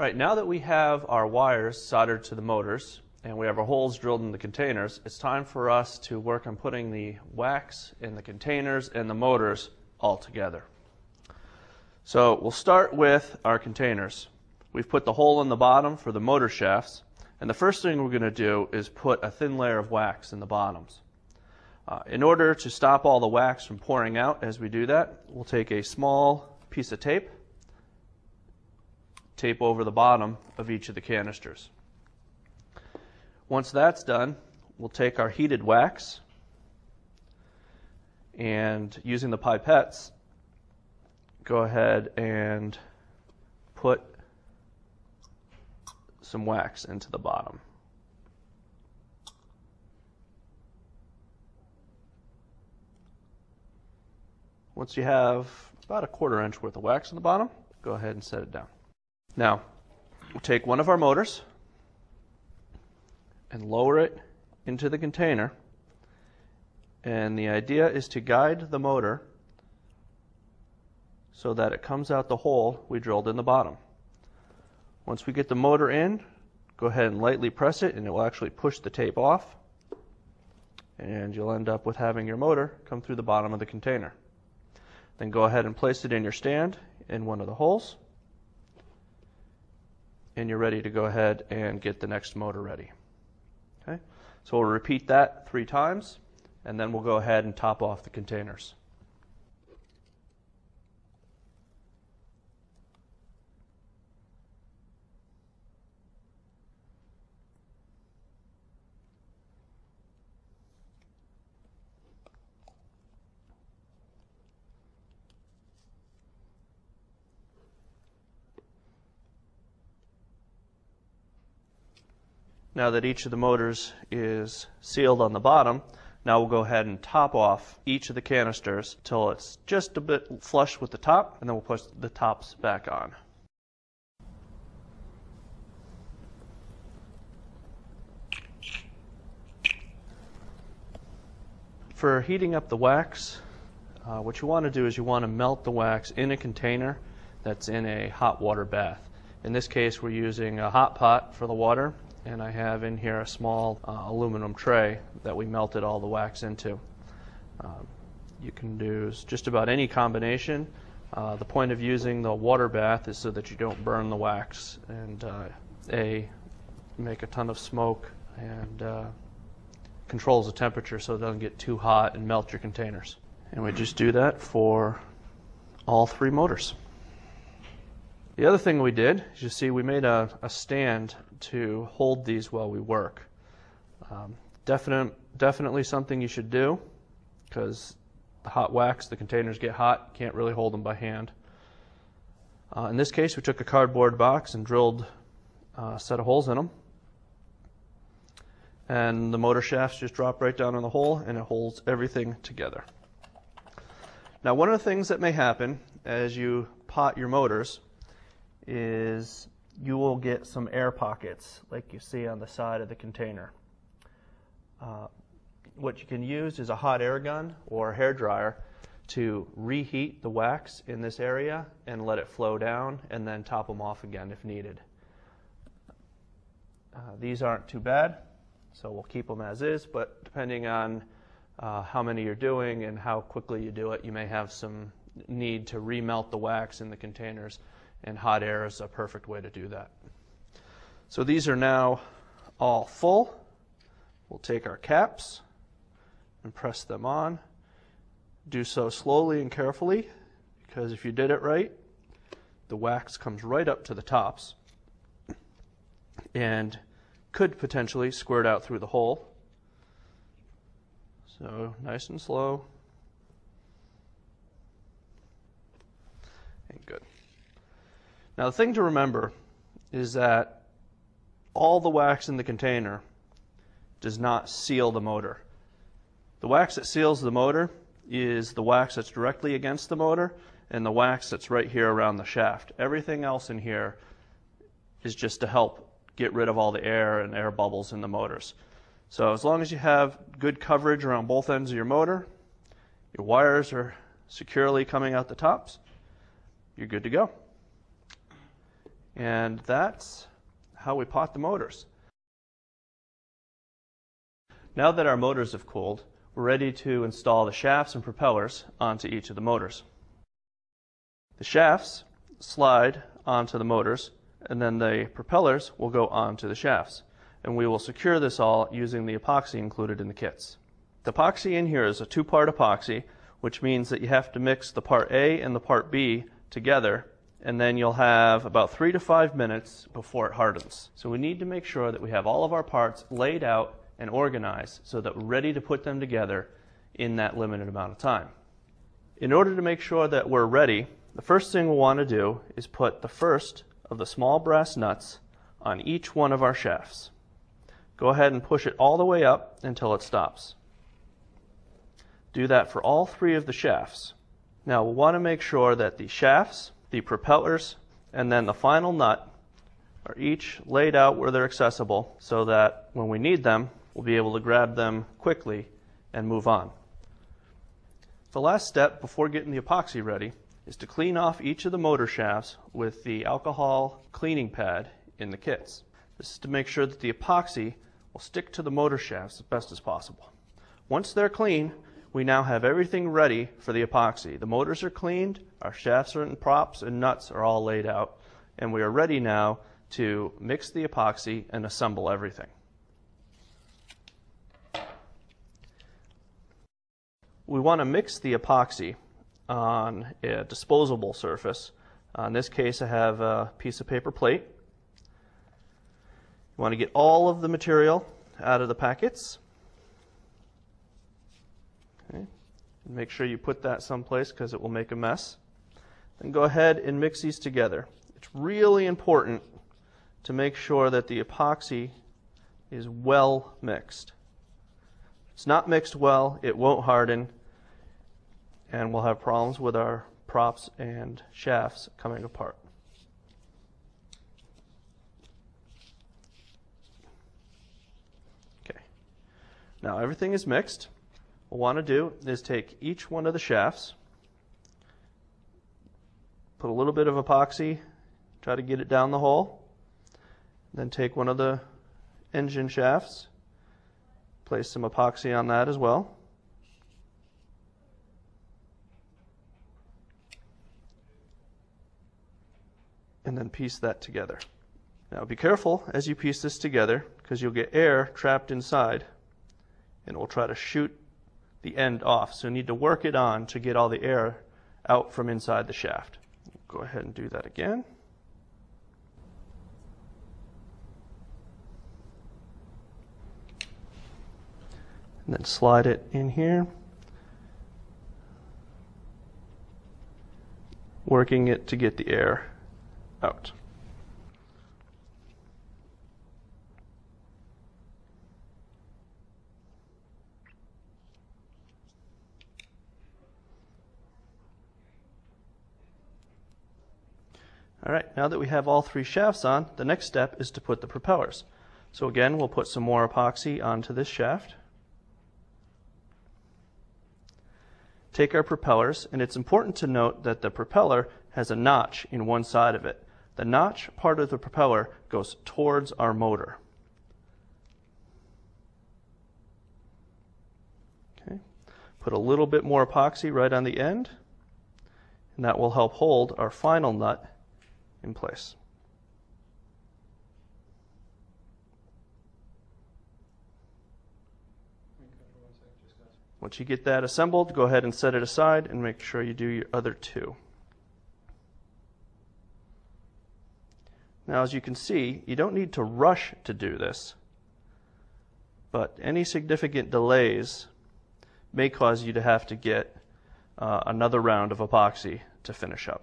Alright, now that we have our wires soldered to the motors and we have our holes drilled in the containers, it's time for us to work on putting the wax in the containers and the motors all together. So we'll start with our containers. We've put the hole in the bottom for the motor shafts, and the first thing we're going to do is put a thin layer of wax in the bottoms. In order to stop all the wax from pouring out as we do that, we'll take a small piece of tape over the bottom of each of the canisters. Once that's done, we'll take our heated wax and, using the pipettes, go ahead and put some wax into the bottom. Once you have about a quarter-inch worth of wax in the bottom, go ahead and set it down. Now, we'll take one of our motors and lower it into the container, and the idea is to guide the motor so that it comes out the hole we drilled in the bottom. Once we get the motor in, go ahead and lightly press it, and it will actually push the tape off, and you'll end up with having your motor come through the bottom of the container. Then go ahead and place it in your stand in one of the holes, and you're ready to go ahead and get the next motor ready. Okay? So we'll repeat that 3 times, and then we'll go ahead and top off the containers. Now that each of the motors is sealed on the bottom, now we'll go ahead and top off each of the canisters till it's just a bit flush with the top, and then we'll push the tops back on. For heating up the wax, what you want to do is you want to melt the wax in a container that's in a hot water bath. In this case, we're using a hot pot for the water, and I have in here a small aluminum tray that we melted all the wax into. You can do just about any combination. The point of using the water bath is so that you don't burn the wax and make a ton of smoke, and controls the temperature so it doesn't get too hot and melt your containers. And we just do that for all 3 motors. The other thing we did is, you see, we made a stand to hold these while we work. Definitely something you should do, because the hot wax, the containers get hot, can't really hold them by hand. In this case, we took a cardboard box and drilled a set of holes in them, and the motor shafts just drop right down in the hole, and it holds everything together. Now, one of the things that may happen as you pot your motors is you will get some air pockets like you see on the side of the container. What you can use is a hot air gun or a hairdryer to reheat the wax in this area and let it flow down, and then top them off again if needed. These aren't too bad, so we'll keep them as is, but depending on how many you're doing and how quickly you do it, you may have some need to remelt the wax in the containers, and hot air is a perfect way to do that. So these are now all full. We'll take our caps and press them on. Do so slowly and carefully, because if you did it right, the wax comes right up to the tops and could potentially squirt out through the hole. So nice and slow. And good. Now, the thing to remember is that all the wax in the container does not seal the motor. The wax that seals the motor is the wax that's directly against the motor and the wax that's right here around the shaft. Everything else in here is just to help get rid of all the air and air bubbles in the motors. So as long as you have good coverage around both ends of your motor, your wires are securely coming out the tops, you're good to go. And that's how we pot the motors. Now that our motors have cooled, we're ready to install the shafts and propellers onto each of the motors. The shafts slide onto the motors, and then the propellers will go onto the shafts. And we will secure this all using the epoxy included in the kits. The epoxy in here is a two-part epoxy, which means that you have to mix the part A and the part B together, and then you'll have about 3 to 5 minutes before it hardens. So we need to make sure that we have all of our parts laid out and organized so that we're ready to put them together in that limited amount of time. In order to make sure that we're ready, the first thing we'll want to do is put the first of the small brass nuts on each one of our shafts. Go ahead and push it all the way up until it stops. Do that for all three of the shafts. Now we'll want to make sure that the shafts, the propellers, and then the final nut are each laid out where they're accessible so that when we need them, we'll be able to grab them quickly and move on. The last step before getting the epoxy ready is to clean off each of the motor shafts with the alcohol cleaning pad in the kits. This is to make sure that the epoxy will stick to the motor shafts as best as possible. Once they're clean, we now have everything ready for the epoxy. The motors are cleaned, our shafts and props and nuts are all laid out, and we are ready now to mix the epoxy and assemble everything. We want to mix the epoxy on a disposable surface. In this case, I have a piece of paper plate. You want to get all of the material out of the packets. Okay. Make sure you put that someplace because it will make a mess. Then go ahead and mix these together. It's really important to make sure that the epoxy is well mixed. If it's not mixed well, it won't harden, and we'll have problems with our props and shafts coming apart. Okay, now everything is mixed. What we'll want to do is take each one of the shafts, put a little bit of epoxy, try to get it down the hole. Then take one of the engine shafts, place some epoxy on that as well. And then piece that together. Now be careful as you piece this together because you'll get air trapped inside and it will try to shoot the end off. So you need to work it on to get all the air out from inside the shaft. Go ahead and do that again. And then slide it in here, working it to get the air out. All right, now that we have all three shafts on, the next step is to put the propellers. So again, we'll put some more epoxy onto this shaft. Take our propellers, and it's important to note that the propeller has a notch in one side of it. The notch part of the propeller goes towards our motor. Okay. Put a little bit more epoxy right on the end, and that will help hold our final nut in place. Once you get that assembled, go ahead and set it aside and make sure you do your other two. Now, as you can see, you don't need to rush to do this, but any significant delays may cause you to have to get another round of epoxy to finish up.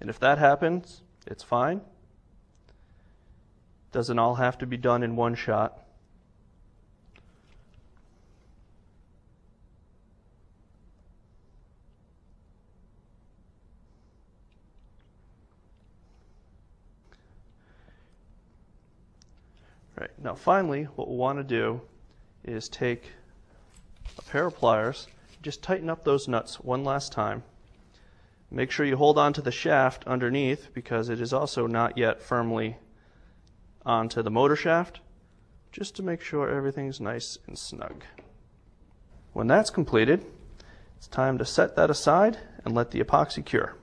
And if that happens, it's fine. It doesn't all have to be done in one shot. Right. Now finally, what we'll want to do is take a pair of pliers, just tighten up those nuts one last time, Make sure you hold on to the shaft underneath because it is also not yet firmly onto the motor shaft, just to make sure everything's nice and snug. When that's completed, it's time to set that aside and let the epoxy cure.